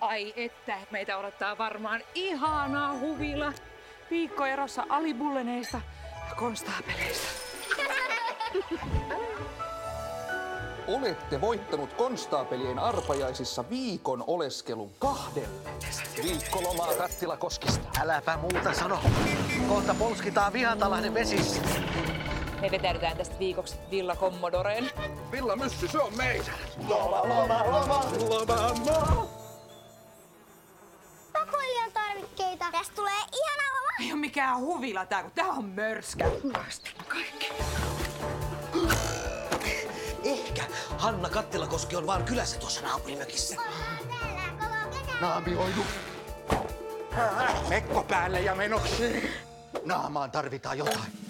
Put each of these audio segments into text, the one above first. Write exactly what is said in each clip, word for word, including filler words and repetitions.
Ai että, meitä odottaa varmaan ihanaa huvila. Viikko erossa alibulleneista ja konstaapeleista. Olette voittanut konstaapelien arpajaisissa viikon oleskelun kahdelle. Viikkolomaa Kattelakoskista. Äläpä muuta sano. Kohta polskitaan Vihatalainen vesissä. Me vetäydytään tästä viikoksi Villa Commodoreen. Villa Myssy, se on meidän. Loma, loma, loma, loma, loma. Pakoilijan tarvikkeita. Tästä tulee ihana loma. Ei oo mikään huvila tää, kun tää on mörskä. Asti kaikki. Ehkä Hanna Kattelakoski on vaan kylässä tuossa naapurimökissä. Ollaan täällä koko kesä. Naamioidu. Mekko päälle ja menoksi. Naamaan tarvitaan jotain.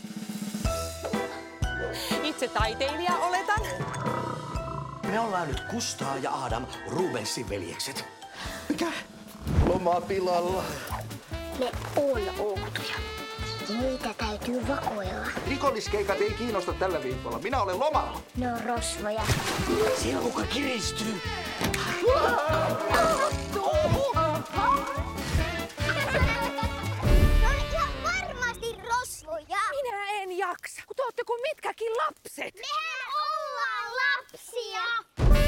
Itse taiteilija oletan. Me ollaan nyt Kustaa ja Adam Rubensin veljekset. Mikä? Loma pilalla. Me on outoja. Niitä täytyy vakoilla. Rikolliskeikat ei kiinnosta tällä viikolla. Minä olen lomalla. Ne on rosvoja. Silmuka kiristyy. Kun te ootte kuin mitkäkin lapset! Mehän ollaan lapsia!